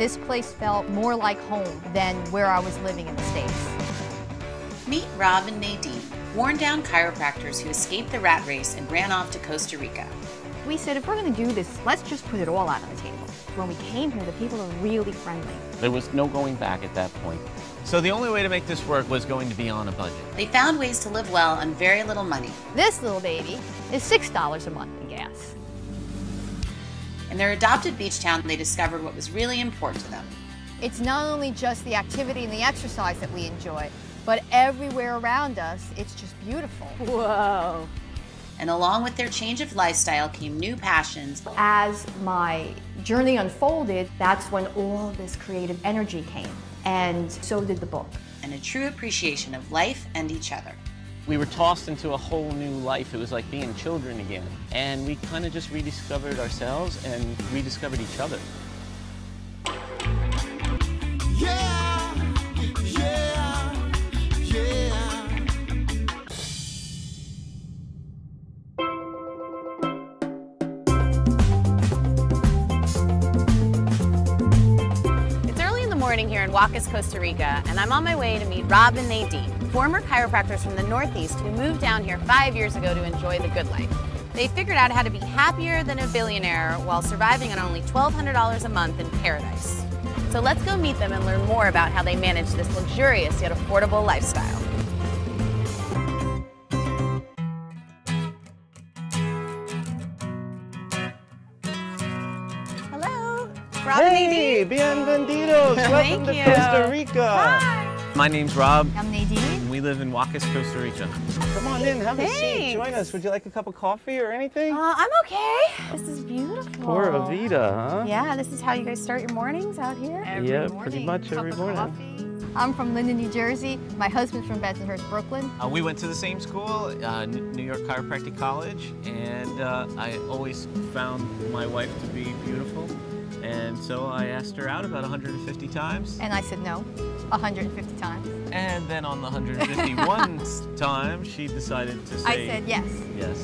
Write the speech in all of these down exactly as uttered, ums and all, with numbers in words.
This place felt more like home than where I was living in the States. Meet Rob and Nadine, worn-down chiropractors who escaped the rat race and ran off to Costa Rica. We said, if we're going to do this, let's just put it all out on the table. When we came here, the people are really friendly. There was no going back at that point. So the only way to make this work was going to be on a budget. They found ways to live well on very little money. This little baby is six dollars a month in gas. In their adopted beach town, they discovered what was really important to them. It's not only just the activity and the exercise that we enjoy, but everywhere around us, it's just beautiful. Whoa. And along with their change of lifestyle came new passions. As my journey unfolded, that's when all this creative energy came, and so did the book. And a true appreciation of life and each other. We were tossed into a whole new life. It was like being children again. And we kind of just rediscovered ourselves and rediscovered each other. Yeah, yeah, yeah. Here in Huacas, Costa Rica, and I'm on my way to meet Rob and Nadine, former chiropractors from the Northeast who moved down here five years ago to enjoy the good life. They figured out how to be happier than a billionaire while surviving on only twelve hundred dollars a month in paradise. So let's go meet them and learn more about how they manage this luxurious yet affordable lifestyle. Rob hey, bienvenidos, welcome to Costa Rica. Hi. My name's Rob. I'm Nadine. We live in Huacas, Costa Rica. Come on in, have Thanks. a seat, join us. Would you like a cup of coffee or anything? Uh, I'm okay. This is beautiful. Pura vida, huh? Yeah, this is how you guys start your mornings out here? Every yeah, morning. pretty much every morning. I'm from Linden, New Jersey. My husband's from Bensonhurst, Brooklyn. Uh, we went to the same school, uh, New York Chiropractic College, and uh, I always found my wife to be beautiful. And so I asked her out about one hundred fifty times. And I said no, one hundred fifty times. And then on the one hundred fifty-first time, she decided to say... I said yes. Yes.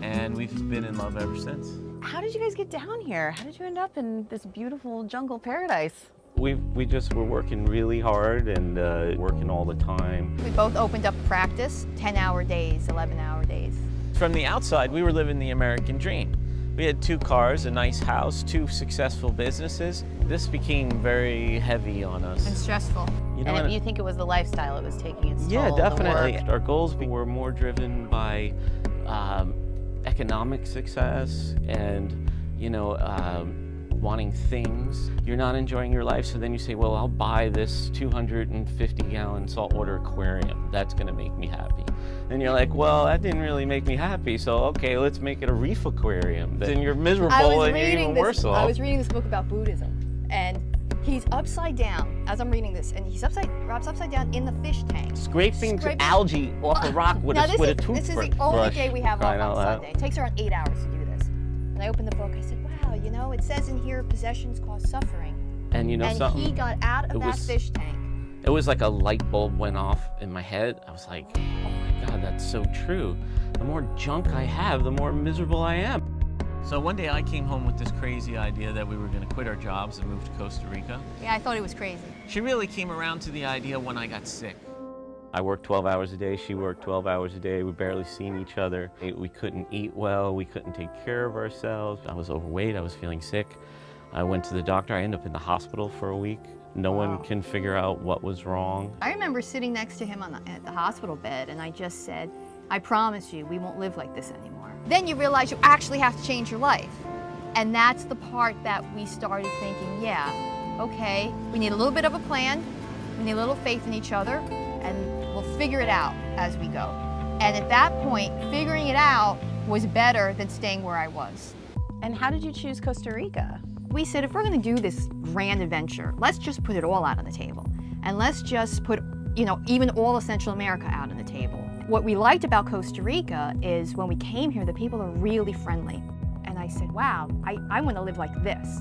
And we've been in love ever since. How did you guys get down here? How did you end up in this beautiful jungle paradise? We, we just were working really hard and uh, working all the time. We both opened up practice, ten-hour days, eleven-hour days. From the outside, we were living the American dream. We had two cars, a nice house, two successful businesses. This became very heavy on us. And stressful. You know, and you think it was the lifestyle it was taking its toll? Yeah, definitely. Our goals were more driven by um, economic success and, you know, um, wanting things. You're not enjoying your life, so then you say, well, I'll buy this two hundred fifty gallon saltwater aquarium. That's gonna make me happy. And you're like, well, that didn't really make me happy, so okay, let's make it a reef aquarium. Then you're miserable and you're even this, worse off. I was reading this book about Buddhism, and he's upside down as I'm reading this, and he's upside, Rob's upside down in the fish tank. Scraping, Scraping algae off the rock with, a, with is, a toothbrush. This is the only day we have off on Sunday. It takes around eight hours to do this. And I opened the book, I said, wow, you know, it says in here, possessions cause suffering. And you know and something? And he got out of that was, fish tank. It was like a light bulb went off in my head. I was like, God, that's so true. The more junk I have, the more miserable I am. So one day I came home with this crazy idea that we were going to quit our jobs and move to Costa Rica. Yeah, I thought it was crazy. She really came around to the idea when I got sick. I worked twelve hours a day, she worked twelve hours a day. We barely seen each other. We couldn't eat well, we couldn't take care of ourselves. I was overweight, I was feeling sick. I went to the doctor, I ended up in the hospital for a week. No one can figure out what was wrong. I remember sitting next to him on the, at the hospital bed, and I just said, I promise you, we won't live like this anymore. Then you realize you actually have to change your life. And that's the part that we started thinking, yeah, okay, we need a little bit of a plan, we need a little faith in each other, and we'll figure it out as we go. And at that point, figuring it out was better than staying where I was. And how did you choose Costa Rica? We said, if we're going to do this grand adventure, let's just put it all out on the table. And let's just put, you know, even all of Central America out on the table. What we liked about Costa Rica is when we came here, the people are really friendly. And I said, wow, I, I want to live like this.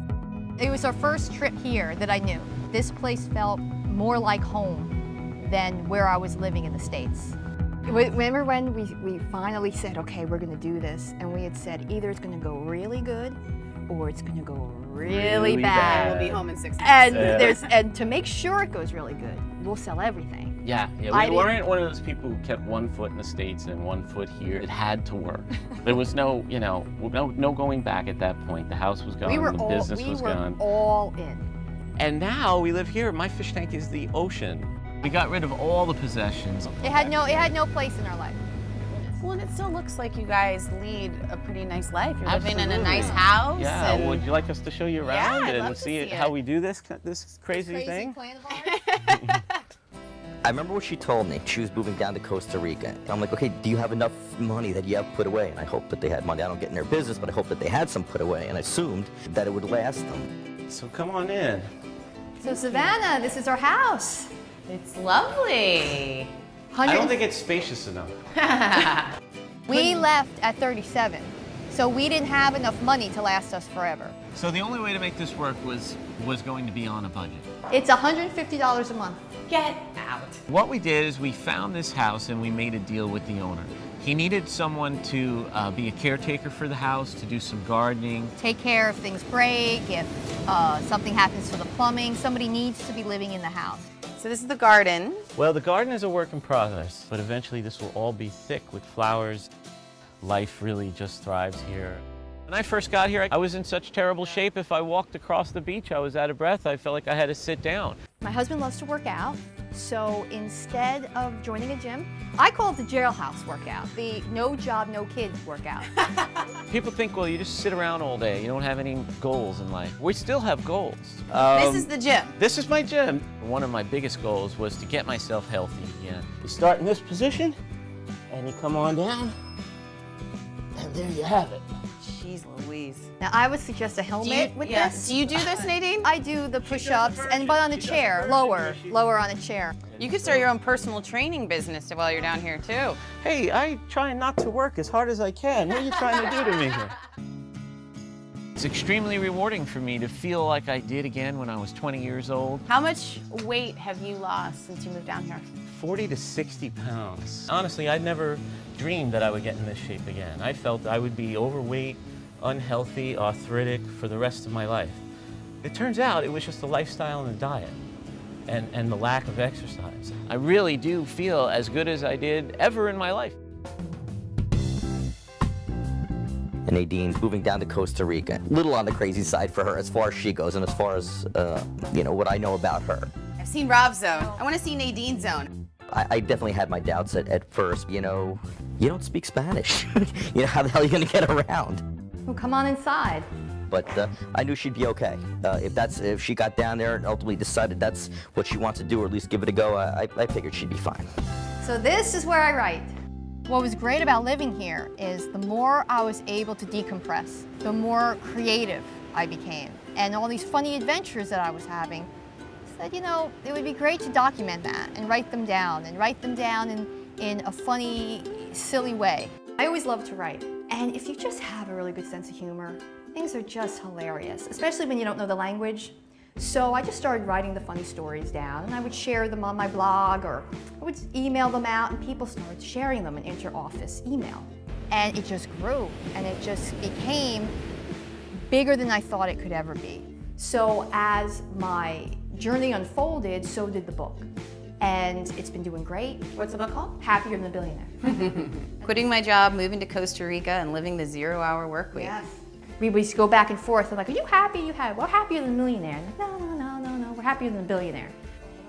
It was our first trip here that I knew. This place felt more like home than where I was living in the States. Remember when we, we finally said, okay, we're going to do this, and we had said either it's going to go really good or it's going to go really, really bad. bad. We'll be home in six months. And yeah. there's and to make sure it goes really good, we'll sell everything. Yeah, yeah. We I weren't didn't... one of those people who kept one foot in the States and one foot here. It had to work. There was no, you know, no, no going back at that point. The house was gone. We were the all, business we was were gone. all in. And now we live here. My fish tank is the ocean. We got rid of all the possessions. It had no, it had no place in our life. Well, and it still looks like you guys lead a pretty nice life. You're Absolutely. living in a nice house. Yeah. And... Would you like us to show you around yeah, and I'd love see, to see it, it. how we do this this crazy, crazy thing? Plan of ours. I remember what she told me. She was moving down to Costa Rica. And I'm like, okay, do you have enough money that you have put away? And I hope that they had money. I don't get in their business, but I hope that they had some put away, and I assumed that it would last them. So come on in. So Savannah, this is our house. It's lovely. one hundred I don't think it's spacious enough. We left at thirty-seven, so we didn't have enough money to last us forever. So the only way to make this work was, was going to be on a budget. It's one hundred fifty dollars a month. Get out. What we did is we found this house and we made a deal with the owner. He needed someone to uh, be a caretaker for the house, to do some gardening. Take care if things break, if uh, something happens to the plumbing. Somebody needs to be living in the house. So this is the garden. Well, the garden is a work in progress, but eventually this will all be thick with flowers. Life really just thrives here. When I first got here, I was in such terrible shape. If I walked across the beach, I was out of breath. I felt like I had to sit down. My husband loves to work out, so instead of joining a gym, I call it the jailhouse workout, the no job, no kids workout. People think, well, you just sit around all day. You don't have any goals in life. We still have goals. Um, this is the gym. This is my gym. One of my biggest goals was to get myself healthy again. You start in this position, and you come on down, and there you have it. Jeez Louise. Now, I would suggest a helmet you, with yeah. this. Do you do this, Nadine? I do the push-ups, and but on a chair, lower, lower on a chair. You could start your own personal training business while you're down here, too. Hey, I try not to work as hard as I can. What are you trying to do to me here? It's extremely rewarding for me to feel like I did again when I was twenty years old. How much weight have you lost since you moved down here? forty to sixty pounds. Honestly, I never dreamed that I would get in this shape again. I felt I would be overweight, unhealthy, arthritic for the rest of my life. It turns out it was just the lifestyle and the diet and, and the lack of exercise. I really do feel as good as I did ever in my life. And Nadine's moving down to Costa Rica. A little on the crazy side for her as far as she goes and as far as, uh, you know, what I know about her. I've seen Rob's zone. I want to see Nadine's zone. I, I definitely had my doubts at, at first. You know, you don't speak Spanish. You know, how the hell are you going to get around? Well, come on inside. But uh, I knew she'd be okay. Uh, if that's if she got down there and ultimately decided that's what she wants to do, or at least give it a go, I, I figured she'd be fine. So this is where I write. What was great about living here is the more I was able to decompress, the more creative I became. And all these funny adventures that I was having, I said, you know, it would be great to document that and write them down and write them down in, in a funny, silly way. I always loved to write. And if you just have a really good sense of humor, things are just hilarious, especially when you don't know the language. So I just started writing the funny stories down, and I would share them on my blog, or I would email them out, and people started sharing them in inter-office email. And it just grew, and it just became bigger than I thought it could ever be. So as my journey unfolded, so did the book. And it's been doing great. What's the book called? Happier Than a Billionaire. Quitting my job, moving to Costa Rica, and living the zero-hour work week. Yes. We used to go back and forth. I'm like, are you happy? You happy? We're happier than a millionaire. I'm like, no, no, no, no, no. We're happier than a billionaire.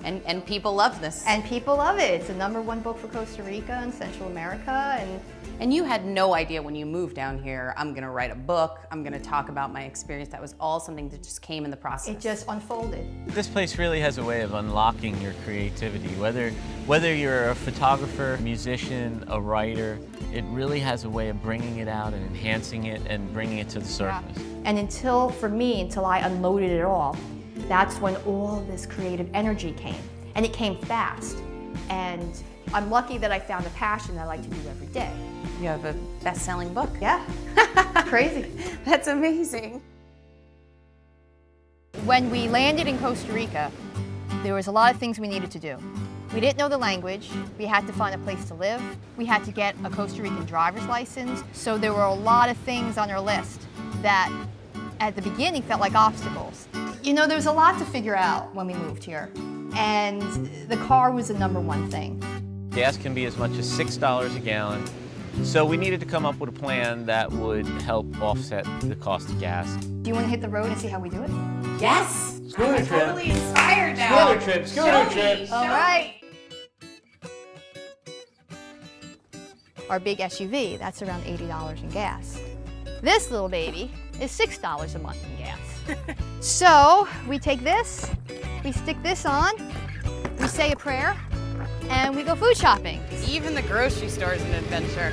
And and people love this. And people love it. It's the number one book for Costa Rica and Central America. And and you had no idea when you moved down here, I'm gonna write a book, I'm gonna talk about my experience. That was all something that just came in the process. It just unfolded. This place really has a way of unlocking your creativity. Whether whether you're a photographer, musician, a writer, it really has a way of bringing it out and enhancing it and bringing it to the surface. Yeah. And until, for me, until I unloaded it all, that's when all this creative energy came. And it came fast. And I'm lucky that I found a passion that I like to do every day. You have a best-selling book. Yeah. Crazy. That's amazing. When we landed in Costa Rica, there was a lot of things we needed to do. We didn't know the language. We had to find a place to live. We had to get a Costa Rican driver's license. So there were a lot of things on our list that at the beginning felt like obstacles. You know, there was a lot to figure out when we moved here, and the car was the number one thing. Gas can be as much as six dollars a gallon, so we needed to come up with a plan that would help offset the cost of gas. Do you want to hit the road and see how we do it? Yes! Scooter trip! I'm totally inspired now! Scooter trip! Scooter trip! All right! Our big S U V, that's around eighty dollars in gas. This little baby is six dollars a month in gas. So we take this, we stick this on, we say a prayer, and we go food shopping. Even the grocery store is an adventure.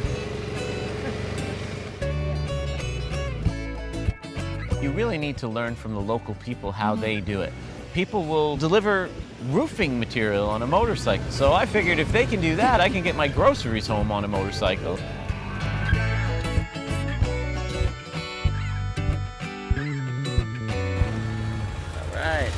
You really need to learn from the local people how they do it. People will deliver roofing material on a motorcycle, so I figured if they can do that, I can get my groceries home on a motorcycle. All right.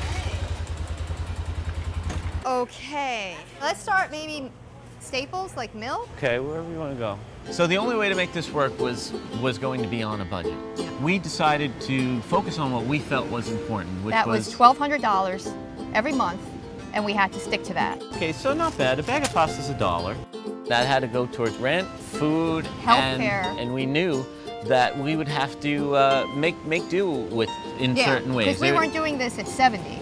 Okay, let's start maybe staples like milk. Okay, wherever you want to go. So the only way to make this work was was going to be on a budget. We decided to focus on what we felt was important, which that was, was twelve hundred dollars every month, and we had to stick to that. Okay, so not bad. A bag of pasta is a dollar. That had to go towards rent, food, healthcare, and, and we knew that we would have to uh, make make do with in yeah, certain ways. Because we weren't doing this at seventy.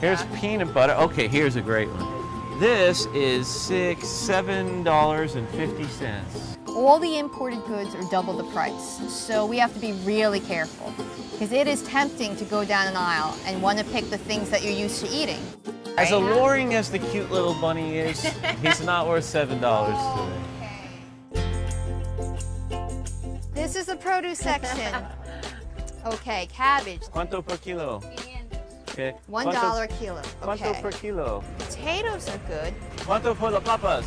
Here's peanut butter. Okay, here's a great one. This is six, seven dollars and fifty cents. All the imported goods are double the price, so we have to be really careful because it is tempting to go down an aisle and want to pick the things that you're used to eating. As right. alluring as the cute little bunny is, he's not worth seven dollars oh, today. Okay. This is the produce section. Okay, cabbage. ¿Cuánto per kilo? Okay. One dollar a kilo. Okay. ¿Cuánto per kilo? Potatoes are good. ¿Cuánto por las papas?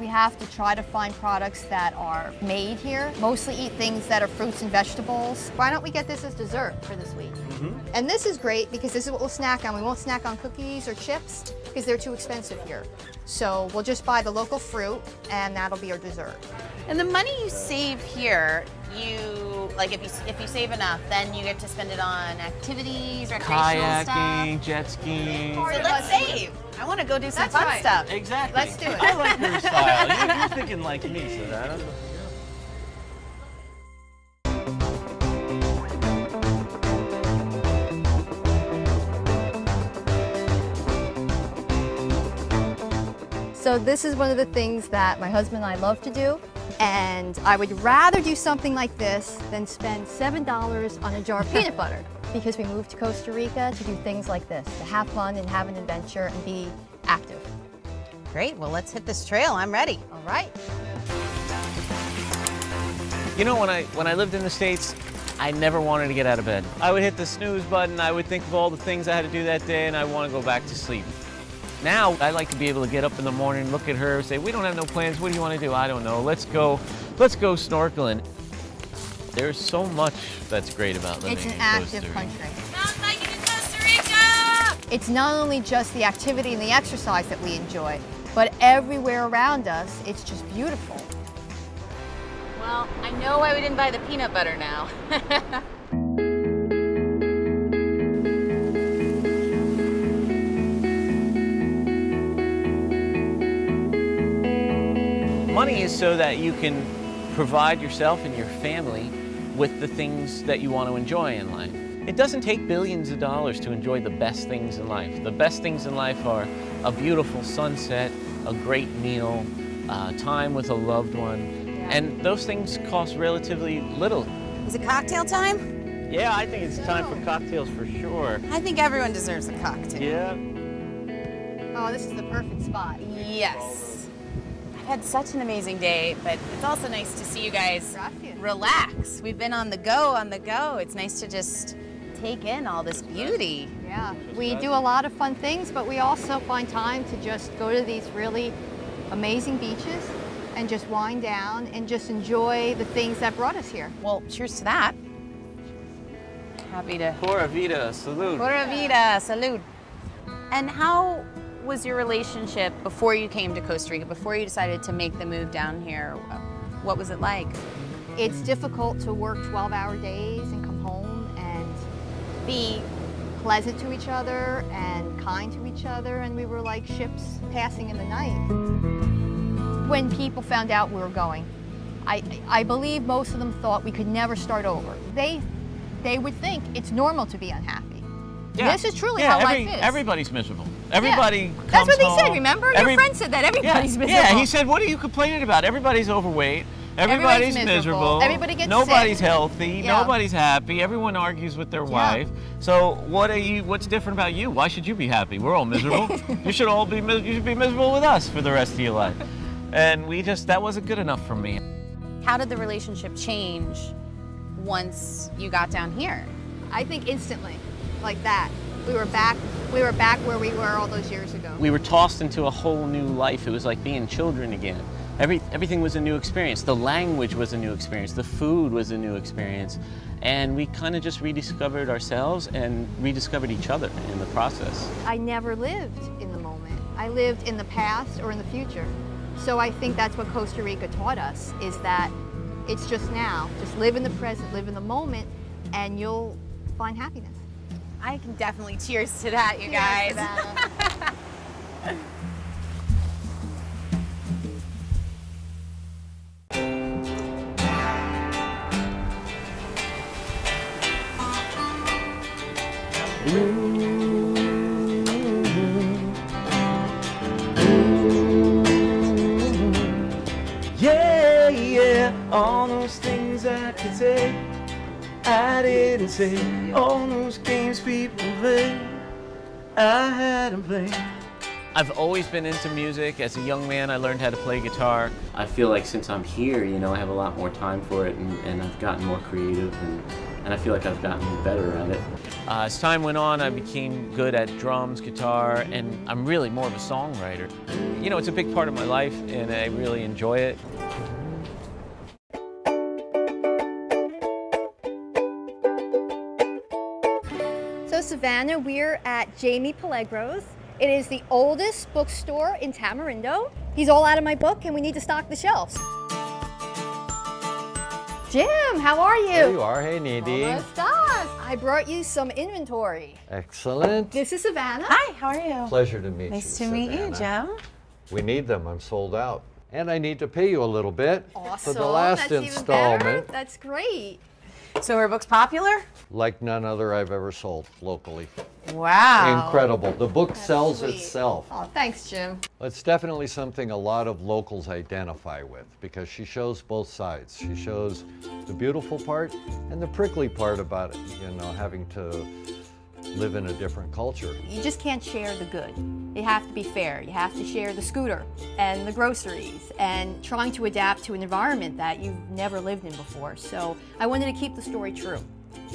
We have to try to find products that are made here. Mostly eat things that are fruits and vegetables. Why don't we get this as dessert for this week? Mm-hmm. And this is great because this is what we'll snack on. We won't snack on cookies or chips because they're too expensive here. So we'll just buy the local fruit and that'll be our dessert. And the money you save here, you like if you if you save enough, then you get to spend it on activities, recreational kayaking, stuff. Kayaking, jet skiing. So let's save. I want to go do some That's fun right. stuff. Exactly. Let's do it. I like your style. You're, you're thinking like me, so that. I don't know. So this is one of the things that my husband and I love to do, and I would rather do something like this than spend seven dollars on a jar of peanut butter, because we moved to Costa Rica to do things like this, to have fun and have an adventure and be active. Great, well let's hit this trail, I'm ready. All right. You know, when I, when I lived in the States, I never wanted to get out of bed. I would hit the snooze button, I would think of all the things I had to do that day, and I want to go back to sleep. Now, I like to be able to get up in the morning, look at her, say, we don't have no plans, what do you want to do? I don't know, let's go, let's go snorkeling. There's so much that's great about living in Costa Rica. It's an active country. Sounds like it in Costa Rica! It's not only just the activity and the exercise that we enjoy, but everywhere around us, it's just beautiful. Well, I know why we didn't buy the peanut butter now. Money is so that you can provide yourself and your family with the things that you want to enjoy in life. It doesn't take billions of dollars to enjoy the best things in life. The best things in life are a beautiful sunset, a great meal, uh, time with a loved one, yeah. and those things cost relatively little. Is it cocktail time? Yeah, I think it's time for cocktails for sure. I think everyone deserves a cocktail. Yeah. Oh, this is the perfect spot. Yes. I've had such an amazing day, but it's also nice to see you guys relax. We've been on the go, on the go. It's nice to just take in all this beauty. Yeah, we do a lot of fun things, but we also find time to just go to these really amazing beaches and just wind down and just enjoy the things that brought us here. Well, cheers to that. Happy to. Pura vida, salud. Pura vida, salud. And how was your relationship before you came to Costa Rica, before you decided to make the move down here? What was it like? It's difficult to work twelve hour days and come home and be pleasant to each other and kind to each other, and we were like ships passing in the night. When people found out we were going, I, I believe most of them thought we could never start over. They, they would think it's normal to be unhappy. Yeah. This is truly yeah, how every, life is. Everybody's miserable. Everybody yeah. comes That's what home. They said, remember? Every, Your friend said that, everybody's yeah, miserable. Yeah, he said, what are you complaining about? Everybody's overweight. Everybody's, Everybody's miserable. miserable. Everybody gets Nobody's sick. healthy. Yeah. Nobody's happy. Everyone argues with their yeah. wife. So what are you? What's different about you? Why should you be happy? We're all miserable. you should all be. You should be miserable with us for the rest of your life. And we just that wasn't good enough for me. How did the relationship change once you got down here? I think instantly, like that. We were back. We were back where we were all those years ago. We were tossed into a whole new life. It was like being children again. Every, everything was a new experience. The language was a new experience. The food was a new experience. And we kind of just rediscovered ourselves and rediscovered each other in the process. I never lived in the moment. I lived in the past or in the future. So I think that's what Costa Rica taught us, is that it's just now. Just live in the present, live in the moment, and you'll find happiness. I can definitely cheers to that, you cheers guys. To that. Yeah, yeah, all those things I could say, I didn't say. All those games people play, I had them play. I've always been into music. As a young man, I learned how to play guitar. I feel like since I'm here, you know, I have a lot more time for it, and, and I've gotten more creative, and, and I feel like I've gotten better at it. Uh, as time went on, I became good at drums, guitar, and I'm really more of a songwriter. You know, it's a big part of my life, and I really enjoy it. So, Savannah, we're at Jamie Pellegro's. It is the oldest bookstore in Tamarindo. He's all out of my book, and we need to stock the shelves. Jim, how are you? There you are. Hey, Nadine. Almost done. I brought you some inventory. Excellent. This is Savannah. Hi, how are you? Pleasure to meet nice you, Nice to Savannah. meet you, Joe. We need them. I'm sold out. And I need to pay you a little bit awesome. for the last That's installment. Even better. That's great. So her book's popular? Like none other I've ever sold locally. Wow. Incredible. The book That's sells sweet. itself. Oh, thanks, Jim. It's definitely something a lot of locals identify with, because she shows both sides. She shows the beautiful part and the prickly part about it, you know, having to live in a different culture. You just can't share the good. You have to be fair. You have to share the scooter and the groceries and trying to adapt to an environment that you've never lived in before. So I wanted to keep the story true.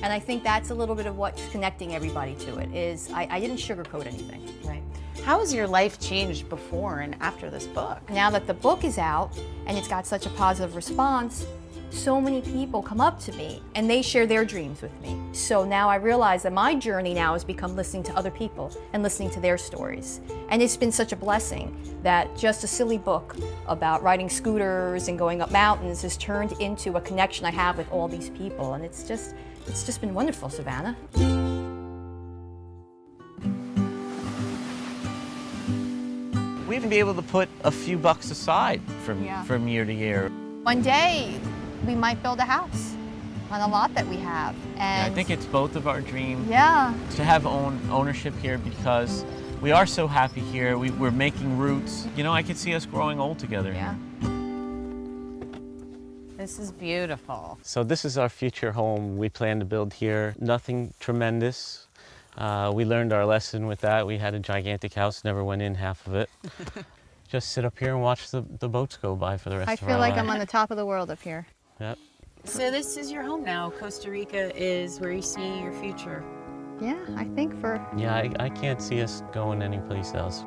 And I think that's a little bit of what's connecting everybody to it, is I, I didn't sugarcoat anything. Right. How has your life changed before and after this book? Now that the book is out and it's got such a positive response, so many people come up to me and they share their dreams with me. So now I realize that my journey now has become listening to other people and listening to their stories. And it's been such a blessing that just a silly book about riding scooters and going up mountains has turned into a connection I have with all these people. And it's just, it's just been wonderful, Savannah. We've been able to put a few bucks aside from, yeah. from year to year. One day, we might build a house on a lot that we have. And yeah, I think it's both of our dreams yeah. to have own ownership here, because we are so happy here. We, we're making roots. You know, I could see us growing old together. Yeah. This is beautiful. So this is our future home we plan to build here. Nothing tremendous. Uh, we learned our lesson with that. We had a gigantic house, never went in half of it. Just sit up here and watch the, the boats go by for the rest I of our life. I feel like I'm on the top of the world up here. Yep. So this is your home now. Costa Rica is where you see your future. Yeah, I think for... Yeah, I, I can't see us going anyplace else.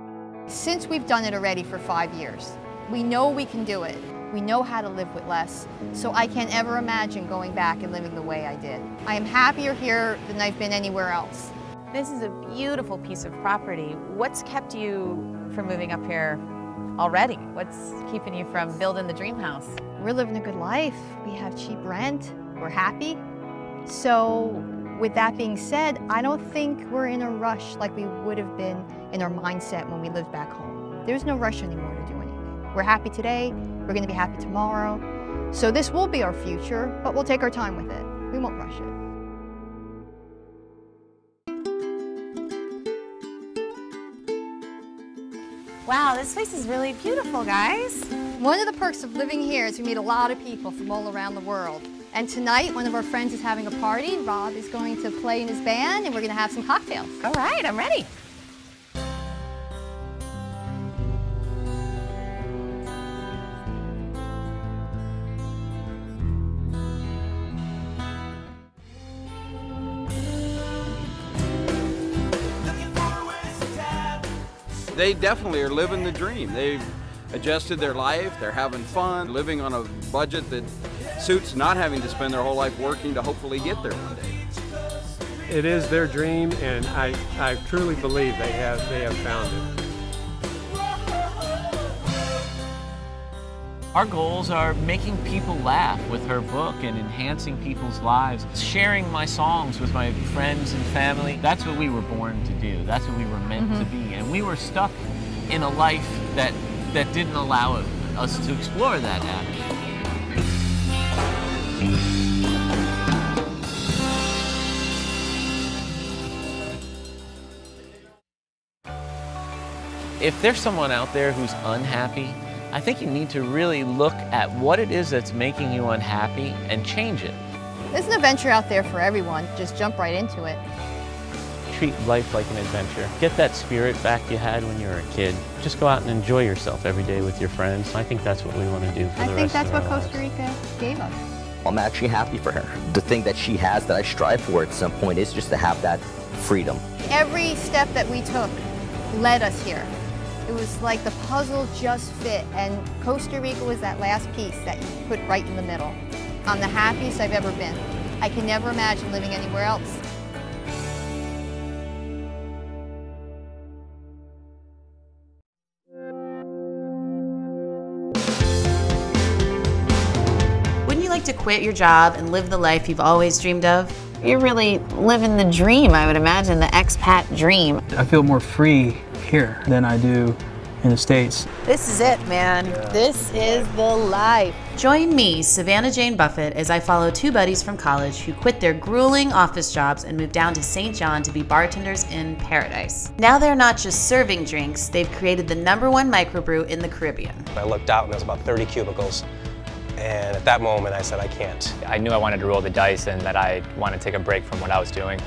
Since we've done it already for five years, we know we can do it. We know how to live with less. So I can't ever imagine going back and living the way I did. I am happier here than I've been anywhere else. This is a beautiful piece of property. What's kept you from moving up here already? What's keeping you from building the dream house? We're living a good life. We have cheap rent. We're happy. So With that being said, I don't think we're in a rush like we would have been in our mindset when we lived back home. There's no rush anymore to do anything. We're happy today, we're gonna be happy tomorrow. So this will be our future, but we'll take our time with it. We won't rush it. Wow, this place is really beautiful, guys. One of the perks of living here is we meet a lot of people from all around the world. And tonight, one of our friends is having a party. Rob is going to play in his band, and we're gonna have some cocktails. All right, I'm ready. They definitely are living the dream. They've adjusted their life, they're having fun, living on a budget that suits not having to spend their whole life working to hopefully get there one day. It is their dream, and I, I truly believe they have, they have found it. Our goals are making people laugh with her book and enhancing people's lives, sharing my songs with my friends and family. That's what we were born to do. That's what we were meant mm-hmm. to be. And we were stuck in a life that, that didn't allow it, us to explore that avenue. If there's someone out there who's unhappy, I think you need to really look at what it is that's making you unhappy and change it. There's an adventure out there for everyone. Just jump right into it. Treat life like an adventure. Get that spirit back you had when you were a kid. Just go out and enjoy yourself every day with your friends. I think that's what we want to do for the rest of our lives. I think that's what Costa Rica gave us. I'm actually happy for her. The thing that she has that I strive for at some point is just to have that freedom. Every step that we took led us here. It was like the puzzle just fit, and Costa Rica was that last piece that you put right in the middle. I'm the happiest I've ever been. I can never imagine living anywhere else. To quit your job and live the life you've always dreamed of? You're really living the dream, I would imagine, the expat dream. I feel more free here than I do in the States. This is it, man. Yeah. This is the life. Join me, Savannah Jane Buffett, as I follow two buddies from college who quit their grueling office jobs and moved down to Saint John to be bartenders in paradise. Now they're not just serving drinks, they've created the number one microbrew in the Caribbean. I looked out and there was about thirty cubicles. And at that moment, I said, I can't. I knew I wanted to roll the dice and that I wanted to take a break from what I was doing.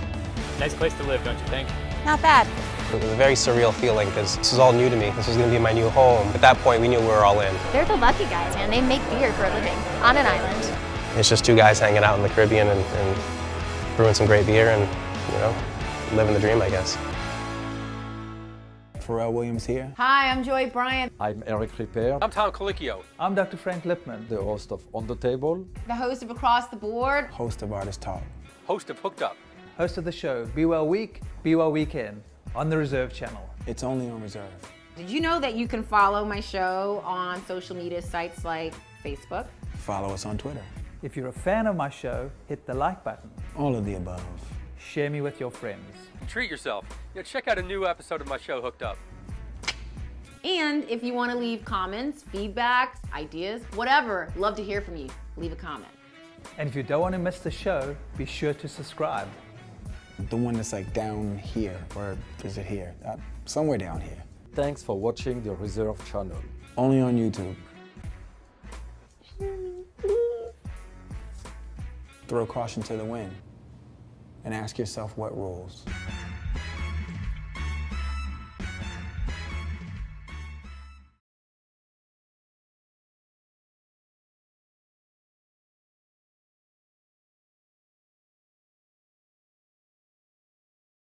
Nice place to live, don't you think? Not bad. It was a very surreal feeling because this was all new to me. This was going to be my new home. At that point, we knew we were all in. They're the lucky guys, man. They make beer for a living on an island. It's just two guys hanging out in the Caribbean and, and brewing some great beer and, you know, living the dream, I guess. Pharrell Williams here. Hi, I'm Joy Bryant. I'm Eric Ripert. I'm Tom Colicchio. I'm Doctor Frank Lipman, the host of On the Table. The host of Across the Board. Host of Artist Talk. Host of Hooked Up. Host of the show Be Well Week, Be Well Weekend on the Reserve Channel. It's only on Reserve. Did you know that you can follow my show on social media sites like Facebook? Follow us on Twitter. If you're a fan of my show, hit the like button. All of the above. Share me with your friends. Treat yourself. You know, check out a new episode of my show, Hooked Up. And if you want to leave comments, feedback, ideas, whatever, love to hear from you. Leave a comment. And if you don't want to miss the show, be sure to subscribe. The one that's like down here, or is it here? Uh, somewhere down here. Thanks for watching the Reserve Channel. Only on YouTube. Throw caution to the wind and ask yourself what rules.